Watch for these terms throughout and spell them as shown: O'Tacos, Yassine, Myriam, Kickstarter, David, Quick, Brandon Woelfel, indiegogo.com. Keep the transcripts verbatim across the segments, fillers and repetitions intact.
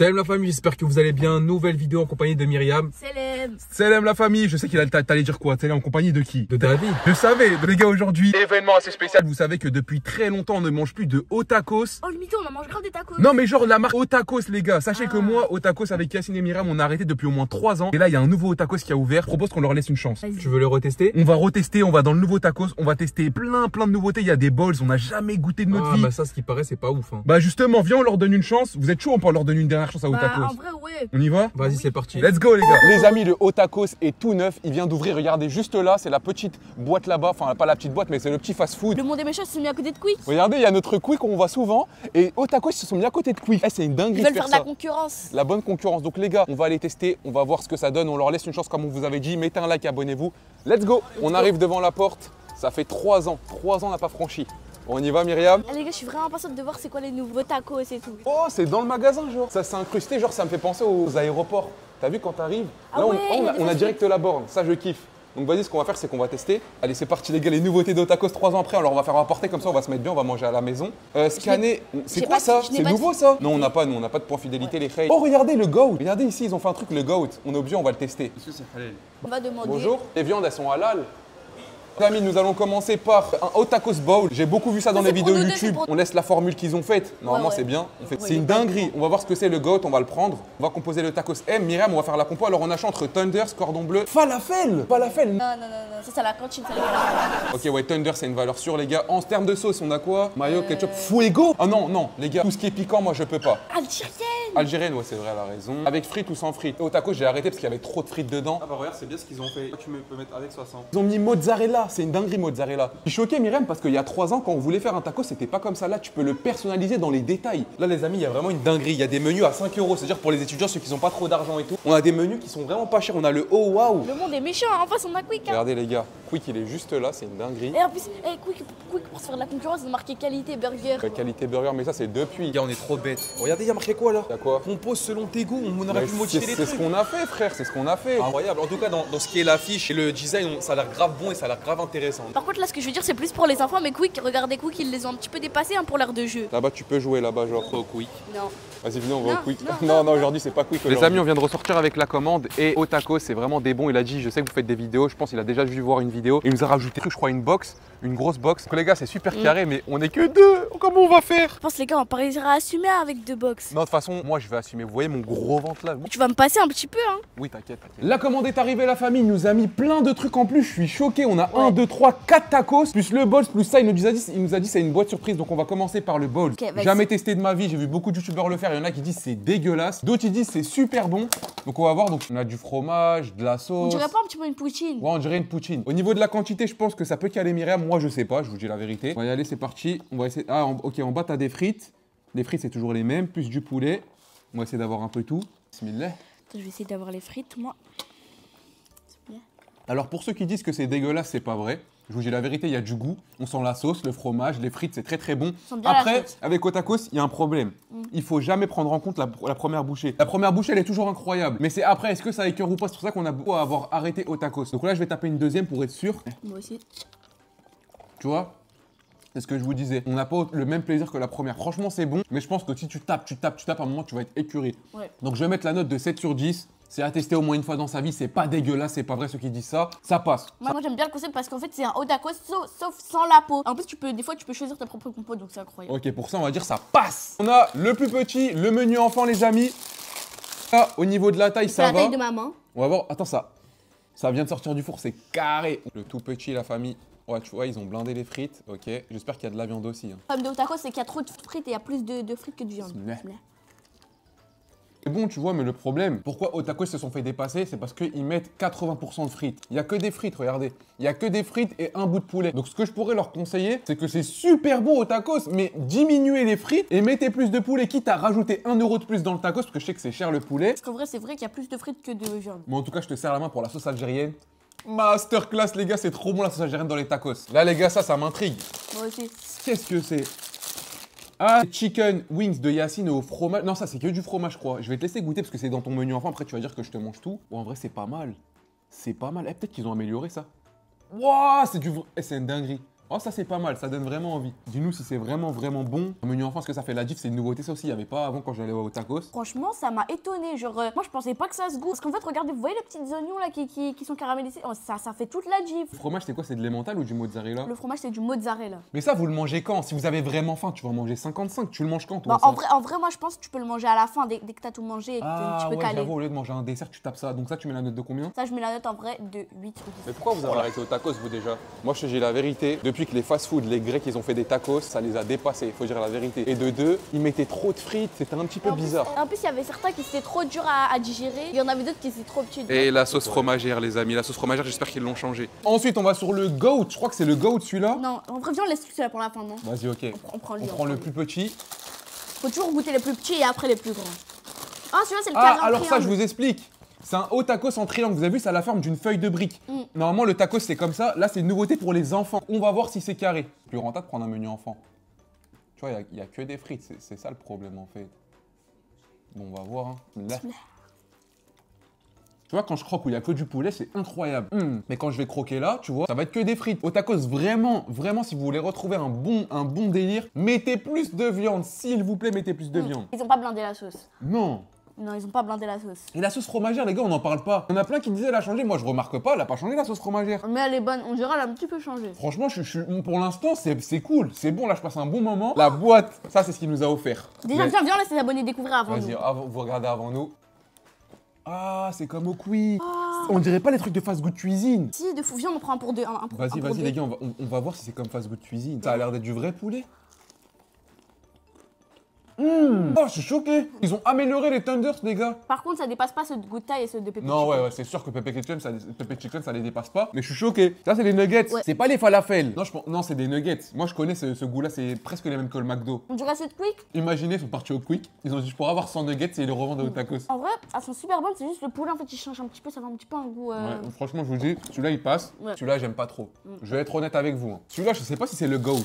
Salam la famille, j'espère que vous allez bien. Nouvelle vidéo en compagnie de Myriam. Salam. Salam la famille, je sais qu'il t'allais dire quoi? T'allais en compagnie de qui? De David. Je savais, les gars, aujourd'hui, événement assez spécial. Vous savez que depuis très longtemps, on ne mange plus de O'Tacos. Oh le mytho, on en mange grave des tacos. Non mais genre la marque O'Tacos, les gars. Sachez ah. que moi, O'Tacos avec Yassine et Myriam, on a arrêté depuis au moins trois ans. Et là, il y a un nouveau O'Tacos qui a ouvert. Je propose qu'on leur laisse une chance. Tu veux le retester? On va retester, on va dans le nouveau tacos. On va tester plein plein de nouveautés. Il y a des bowls, on n'a jamais goûté de notre ah, vie. Bah ça, ce qui paraît, c'est pas ouf. Hein. Bah justement, viens, on leur donne une chance. Vous êtes chaud, on peut leur donner une dernière chance à O'Tacos. Bah, en vrai, ouais. On y va? Vas-y, c'est parti. Let's go, les gars. Les amis, le O'Tacos est tout neuf. Il vient d'ouvrir. Regardez, juste là, c'est la petite boîte là-bas. Enfin, pas la petite boîte, mais c'est le petit fast-food. Le monde des méchants se sont mis à côté de Quick. Regardez, il y a notre Quick, on voit souvent. Et O'Tacos se sont mis à côté de Quick. Eh, c'est une dinguerie. Ils veulent faire de la concurrence. La bonne concurrence. Donc, les gars, on va aller tester. On va voir ce que ça donne. On leur laisse une chance, comme on vous avait dit. Mettez un like, abonnez-vous. Let's go. On arrive devant la porte. Ça fait trois ans. Trois ans, on n'a pas franchi. On y va, Myriam? Ah, les gars, je suis vraiment impatiente de voir c'est quoi les nouveaux tacos et tout. Oh, c'est dans le magasin, genre. Ça s'est incrusté, genre, ça me fait penser aux aéroports. T'as vu quand t'arrives? Là, ah ouais, on, on, a, on a direct la borne. Ça, je kiffe. Donc, vas-y, ce qu'on va faire, c'est qu'on va tester. Allez, c'est parti, les gars, les nouveautés d'Otacos trois ans après. Alors, on va faire apporter comme ça, on va se mettre bien, on va manger à la maison. Euh, scanner. C'est quoi ça? C'est nouveau, ça? Non, on n'a pas, nous, on n'a pas de point fidélité, ouais. Les frères. Oh, regardez le goat. Regardez ici, ils ont fait un truc, le goat. On est obligé, on va le tester. Monsieur, c'est halal. On va demander. Bonjour. Les viandes, elles sont halal. Les amis, nous allons commencer par un O'Tacos bowl. J'ai beaucoup vu ça dans les vidéos YouTube. On laisse la formule qu'ils ont faite. Normalement, ouais, ouais. c'est bien. Fait... C'est une dinguerie. On va voir ce que c'est le goat. On va le prendre. On va composer le tacos M. Myriam, on va faire la compo. Alors, on achète entre Thunders, cordon bleu. Falafel. Falafel. Non, non, non, non. Ça, c'est la cantine. Ok, ouais, Thunder, c'est une valeur sûre, les gars. En termes de sauce, on a quoi? Mayo, euh... ketchup, fuego. Ah non, non, les gars. Tout ce qui est piquant, moi, je peux pas. Algérienne. Algérienne, ouais, c'est vrai, elle a raison. Avec frites ou sans frites? O'Tacos, j'ai arrêté parce qu'il y avait trop de frites dedans. Ah bah, regarde, c'est bien ce qu'ils ont fait. Tu peux mettre avec soixante. Ils ont mis mozzarella. C'est une dinguerie mozzarella. Je suis choqué, Myriam, parce qu'il y a trois ans, quand on voulait faire un taco, c'était pas comme ça. Là, tu peux le personnaliser dans les détails. Là, les amis, il y a vraiment une dinguerie. Il y a des menus à cinq euros. C'est-à-dire pour les étudiants, ceux qui n'ont pas trop d'argent et tout. On a des menus qui sont vraiment pas chers. On a le oh waouh. Le monde est méchant. En face, on a Quick. Hein. Regardez, les gars. Quick, il est juste là. C'est une dinguerie. Et en plus, hey, Quick, Quick, pour se faire de la concurrence, ils ont marqué qualité burger. Ouais, qualité burger, mais ça, c'est depuis. Les gars, on est trop bêtes. Regardez, il y a marqué quoi là? Il y a quoi? On pose selon tes goûts. On aurait pu modifier les trucs. C'est ce qu'on a fait, frère. C'est ce qu'on a fait. Incroyable. En tout cas, dans, dans ce qui est l'affiche et le design, on, ça a l'air grave bon et ça a l'air grave intéressant. Par contre là ce que je veux dire c'est plus pour les enfants mais Quick, regardez Quick, ils les ont un petit peu dépassés hein, pour l'heure de jeu. Là-bas tu peux jouer là-bas genre au Quick. Non. Vas-y venez on va au Quick. Non, non, non, non aujourd'hui c'est pas Quick. Les amis on vient de ressortir avec la commande et O'Tacos c'est vraiment des bons. Il a dit je sais que vous faites des vidéos, je pense il a déjà vu voir une vidéo. Il nous a rajouté je crois une box, une grosse box. Donc les gars c'est super mmh. carré mais on est que deux. Comment on va faire? Je pense les gars on parlera à assumer avec deux box. Non de toute façon moi je vais assumer. Vous voyez mon gros ventre là. Tu vas me passer un petit peu hein. Oui t'inquiète. La commande est arrivée la famille, nous a mis plein de trucs en plus. Je suis choqué, on a ouais. un, deux, trois, quatre tacos, plus le bowl, plus ça, il nous a dit, il nous a dit c'est une boîte surprise, donc on va commencer par le bowl. Okay, jamais testé de ma vie, j'ai vu beaucoup de youtubeurs le faire, il y en a qui disent c'est dégueulasse, d'autres ils disent c'est super bon, donc on va voir, donc on a du fromage, de la sauce. On dirait pas un petit peu une poutine? Ouais, on dirait une poutine. Au niveau de la quantité, je pense que ça peut caler Myriam, moi je sais pas, je vous dis la vérité. On va y aller, c'est parti, on va essayer, ah on... ok, en bas t'as des frites, les frites c'est toujours les mêmes, plus du poulet, on va essayer d'avoir un peu tout. Bismillah. Je vais essayer d'avoir les frites, moi. Alors pour ceux qui disent que c'est dégueulasse, c'est pas vrai. Je vous dis la vérité, il y a du goût. On sent la sauce, le fromage, les frites, c'est très très bon. Après, avec O'Tacos, il y a un problème. Mm. Il faut jamais prendre en compte la, la première bouchée. La première bouchée, elle est toujours incroyable. Mais c'est après, est-ce que ça écœure ou pas? C'est pour ça qu'on a beau avoir arrêté O'Tacos. Donc là, je vais taper une deuxième pour être sûr. Moi aussi. Tu vois? C'est ce que je vous disais. On n'a pas le même plaisir que la première. Franchement, c'est bon. Mais je pense que si tu tapes, tu tapes, tu tapes, à un moment, tu vas être écœuré. Ouais. Donc je vais mettre la note de sept sur dix. C'est à tester au moins une fois dans sa vie, c'est pas dégueulasse, c'est pas vrai ceux qui disent ça, ça passe. Moi, moi j'aime bien le concept parce qu'en fait c'est un O'Tacos sauf sans la peau. En plus tu peux, des fois tu peux choisir ta propre compo donc c'est incroyable. Ok pour ça on va dire ça passe. On a le plus petit, le menu enfant les amis. Là au niveau de la taille ça va. C'est la taille de maman. On va voir, attends ça, ça vient de sortir du four, c'est carré. Le tout petit la famille. Ouais, tu vois, ils ont blindé les frites, ok. J'espère qu'il y a de la viande aussi. Hein. Le problème de O'Tacos c'est qu'il y a trop de frites et il y a plus de, de frites que de viande. C'est bon, tu vois, mais le problème, pourquoi O'Tacos se sont fait dépasser, c'est parce qu'ils mettent quatre-vingts pour cent de frites. Il n'y a que des frites, regardez. Il n'y a que des frites et un bout de poulet. Donc, ce que je pourrais leur conseiller, c'est que c'est super bon O'Tacos, mais diminuez les frites et mettez plus de poulet, quitte à rajouter un euro de plus dans le tacos, parce que je sais que c'est cher le poulet. Parce qu'en vrai, c'est vrai qu'il y a plus de frites que de viande. Mais en tout cas, je te serre la main pour la sauce algérienne. Masterclass, les gars, c'est trop bon la sauce algérienne dans les tacos. Là, les gars, ça, ça m'intrigue. Moi aussi. Qu'est-ce que c'est ? Ah, chicken wings de Yassine au fromage. Non, ça, c'est que du fromage, je crois. Je vais te laisser goûter parce que c'est dans ton menu enfant. Après, tu vas dire que je te mange tout. Oh, en vrai, c'est pas mal. C'est pas mal. Eh, peut-être qu'ils ont amélioré ça. Waouh, c'est du vrai. Eh, c'est une dinguerie. Oh, ça c'est pas mal, ça donne vraiment envie. Dis-nous si c'est vraiment vraiment bon. Un menu enfant, ce que ça fait la diff, c'est une nouveauté, ça aussi. Il n'y avait pas avant quand j'allais au Tacos. Franchement, ça m'a étonné. Genre, euh, moi je pensais pas que ça se goûte. Parce qu'en fait, regardez, vous voyez les petites oignons là qui, qui, qui sont caramélisés. Oh, ça, ça fait toute la diff. Le fromage, c'est quoi? C'est de l'emmental ou du mozzarella? Le fromage, c'est du mozzarella. Mais ça, vous le mangez quand? Si vous avez vraiment faim, tu vas en manger cinquante-cinq. Tu le manges quand toi? Bah, en, vrai, en vrai, moi je pense que tu peux le manger à la fin dès, dès que t'as tout mangé et que ah, tu peux ouais, caler. Au lieu de manger un dessert, tu tapes ça. Donc ça, tu mets la note de combien? Ça, je mets la note en vrai de huit. Mais pourquoi vous avez voilà. arrêté au Tacos vous déjà? Moi, je te dis la vérité. Depuis que les fast-food, les Grecs, ils ont fait des tacos, ça les a dépassés, il faut dire la vérité. Et de deux, ils mettaient trop de frites, c'était un petit peu bizarre. En plus, il y avait certains qui étaient trop durs à, à digérer, il y en avait d'autres qui étaient trop petits. Et la sauce fromagère, les amis, la sauce fromagère, j'espère qu'ils l'ont changée. Ensuite, on va sur le goat, je crois que c'est le goat celui-là. Non, en vrai, viens, on laisse celui-là pour la fin, non? Vas-y, ok. On, pr on prend, lui, on prend on le plus petit. Faut toujours goûter les plus petits et après les plus grands. Ah, celui-là, c'est le ah, alors ça, je vous explique. C'est un haut tacos en triangle, vous avez vu, ça a la forme d'une feuille de brique. Mm. Normalement, le tacos, c'est comme ça. Là, c'est une nouveauté pour les enfants. On va voir si c'est carré. Plus rentable, prendre un menu enfant. Tu vois, il n'y a, a que des frites. C'est ça le problème, en fait. Bon, on va voir. Hein. Là. Tu vois, quand je croque où il n'y a que du poulet, c'est incroyable. Mm. Mais quand je vais croquer là, tu vois, ça va être que des frites. Au tacos, vraiment, vraiment, si vous voulez retrouver un bon, un bon délire, mettez plus de viande. S'il vous plaît, mettez plus de mm. viande. Ils n'ont pas blindé la sauce. Non. Non, ils ont pas blindé la sauce. Et la sauce fromagère, les gars, on n'en parle pas. On a plein qui disaient elle a changé. Moi, je remarque pas, elle a pas changé la sauce fromagère. Mais elle est bonne, on dirait elle a un petit peu changé. Franchement, je, je, pour l'instant, c'est cool. C'est bon, là, je passe un bon moment. La boîte, ça, c'est ce qu'il nous a offert. Déjà, mais... viens, viens, laisse les abonnés découvrir avant nous. Vas-y, vous regardez avant nous. Ah, c'est comme au Quick. Oh. On dirait pas les trucs de fast food cuisine. Si, de fou, viens, on prend un pour deux. Vas-y, vas-y, les gars, on va, on, on va voir si c'est comme fast food cuisine. Ça a l'air d'être du vrai poulet. Mmh. Oh, je suis choqué. Ils ont amélioré les Thunders, les gars. Par contre, ça dépasse pas ceux de Gouta et ceux de Pepe Chicken. Non, ouais, ouais, c'est sûr que Pepe Chicken, ça, Pepe Chicken, ça les dépasse pas. Mais je suis choqué. Ça, c'est les nuggets. Ouais. C'est pas les falafels. Non, je pense... non, c'est des nuggets. Moi, je connais ce, ce goût-là. C'est presque les mêmes que le McDo. On dirait ceux de Quick. Imaginez, ils sont partis au Quick. Ils ont dit, je pourrais avoir cent nuggets et ils les revendent mmh. au Tacos. En vrai, elles sont super bonnes. C'est juste le poulet, en fait, il change un petit peu. Ça fait un petit peu un goût. Euh... Ouais, franchement, je vous dis, celui-là, il passe. Ouais. Celui-là, j'aime pas trop. Mmh. Je vais être honnête avec vous. Hein. Celui-là, je sais pas si c'est le goat.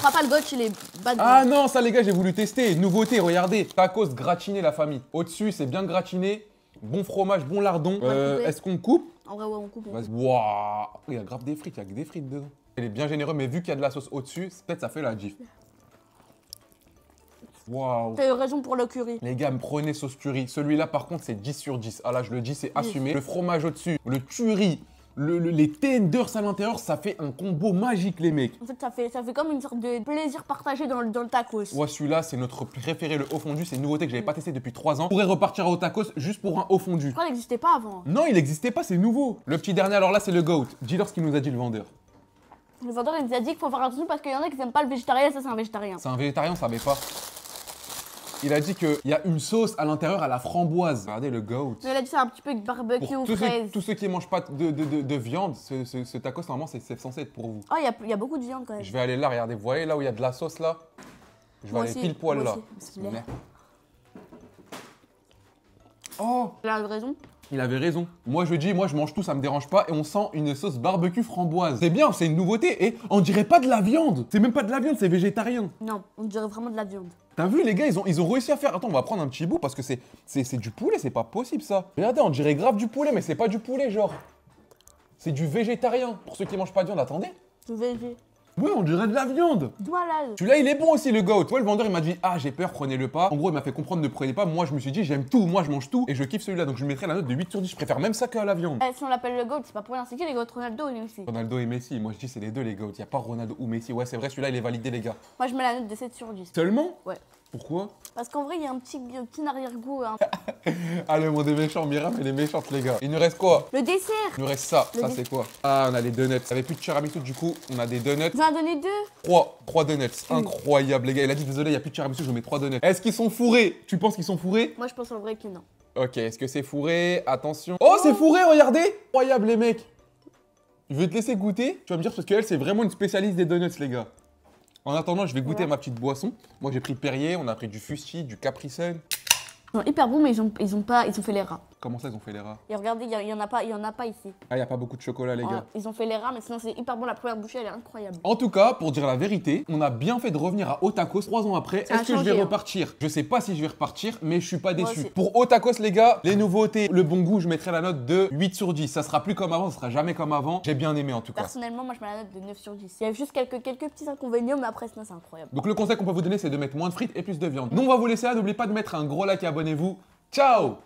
Je ne ferai pas le goat chez les bad boys. Ah non, ça les gars, j'ai voulu tester. Nouveauté, regardez. Tacos gratiné, la famille. Au-dessus, c'est bien gratiné. Bon fromage, bon lardon. Euh, Est-ce qu'on coupe? En vrai, ouais, on coupe. Vas-y. Waouh, il y a grave des frites, il y a que des frites dedans. Elle est bien généreuse, mais vu qu'il y a de la sauce au-dessus, peut-être ça fait la gif. Waouh. T'as eu raison pour le curry. Les gars, me prenez sauce curry. Celui-là, par contre, c'est dix sur dix. Ah là, je le dis, c'est assumé. Le fromage au-dessus, le curry. Le, le, les tenders à l'intérieur, ça fait un combo magique, les mecs. En fait, ça fait, ça fait comme une sorte de plaisir partagé dans le, dans le tacos. Ouais, celui-là, c'est notre préféré, le haut fondu. C'est une nouveauté que j'avais pas testé depuis trois ans. On pourrait repartir au tacos juste pour un haut fondu. Pourquoi il n'existait pas avant? Non, il n'existait pas, c'est nouveau. Le petit dernier, alors là, c'est le goat. Dis-leur ce qu'il nous a dit, le vendeur. Le vendeur, il nous a dit qu'il faut faire attention parce qu'il y en a qui n'aiment pas le végétarien. Ça, c'est un végétarien. C'est un végétarien, on savait pas. Il a dit qu'il y a une sauce à l'intérieur à la framboise. Regardez le goat. Il a dit c'est un petit peu barbecue ou fraise. Tous ceux qui ne mangent pas de, de, de, de viande, ce, ce, ce tacos normalement c'est censé être pour vous. Ah, oh, il y, y a beaucoup de viande quand même. Je vais aller là, regardez, vous voyez là où il y a de la sauce là? Je vais moi aller aussi, pile poil là. Aussi, merde. Oh, il avait raison. Il avait raison. Moi je dis, moi je mange tout, ça me dérange pas. Et on sent une sauce barbecue framboise. C'est bien, c'est une nouveauté et on dirait pas de la viande. C'est même pas de la viande, c'est végétarien. Non, on dirait vraiment de la viande. T'as vu les gars, ils ont, ils ont réussi à faire... Attends, on va prendre un petit bout parce que c'est du poulet, c'est pas possible ça. Regardez, on dirait grave du poulet, mais c'est pas du poulet, genre. C'est du végétarien. Pour ceux qui mangent pas de viande, attendez. Du végé. Oui, on dirait de la viande. Voilà. Celui-là, il est bon aussi, le goat. Toi, le vendeur, il m'a dit, ah, j'ai peur, prenez-le pas. En gros, il m'a fait comprendre, ne prenez pas. Moi, je me suis dit, j'aime tout, moi, je mange tout. Et je kiffe celui-là, donc je mettrai la note de huit sur dix. Je préfère même ça qu'à la viande. Eh, si on l'appelle le goat, c'est pas pour rien. C'est qui les goats, Ronaldo et Messi? Ronaldo et Messi. Moi, je dis, c'est les deux, les goats. Il n'y a pas Ronaldo ou Messi. Ouais, c'est vrai, celui-là, il est validé, les gars. Moi, je mets la note de sept sur dix. Seulement? Ouais. Pourquoi? Parce qu'en vrai, il y a un petit, petit arrière-goût. Hein. Ah, le monde est méchant. Myriam, elle est méchante, les gars. Il nous reste quoi? Le dessert. Il nous reste ça. Le ça, c'est quoi? Ah, on a les donuts. Il n'y avait plus de tiramisu, du coup, on a des donuts. Vous en donnez deux? Trois. Trois donuts. Mmh. Incroyable, les gars. Il a dit, désolé, il n'y a plus de tiramisu, je mets trois donuts. Est-ce qu'ils sont fourrés? Tu penses qu'ils sont fourrés? Moi, je pense en vrai que non. Ok, est-ce que c'est fourré? Attention. Oh, c'est fourré, regardez. Incroyable, les mecs. Je vais te laisser goûter. Tu vas me dire, parce qu'elle, c'est vraiment une spécialiste des donuts, les gars. En attendant, je vais goûter ouais. ma petite boisson. Moi, j'ai pris Perrier, on a pris du Fusti, du Capri Sun. Ils sont hyper bons, mais ils ont, ils ont pas, ils ont fait les rats. Comment ça, ils ont fait les rats? Et regardez, il n'y en, en a pas ici. Ah, il n'y a pas beaucoup de chocolat, les ah, gars. Ils ont fait les rats, mais sinon, c'est hyper bon. La première bouchée, elle est incroyable. En tout cas, pour dire la vérité, on a bien fait de revenir à O'Tacos trois ans après. Est-ce que je vais hein. repartir? Je sais pas si je vais repartir, mais je suis pas déçu. Pour O'Tacos, les gars, les nouveautés, le bon goût, je mettrai la note de huit sur dix. Ça sera plus comme avant, ça sera jamais comme avant. J'ai bien aimé, en tout cas. Personnellement, moi, je mets la note de neuf sur dix. Il y a juste quelques, quelques petits inconvénients, mais après, sinon, c'est incroyable. Donc, le conseil qu'on peut vous donner, c'est de mettre moins de frites et plus de viande. Nous, on va vous laisser là. N'oubliez pas de mettre un gros like et abonnez-vous. Ciao!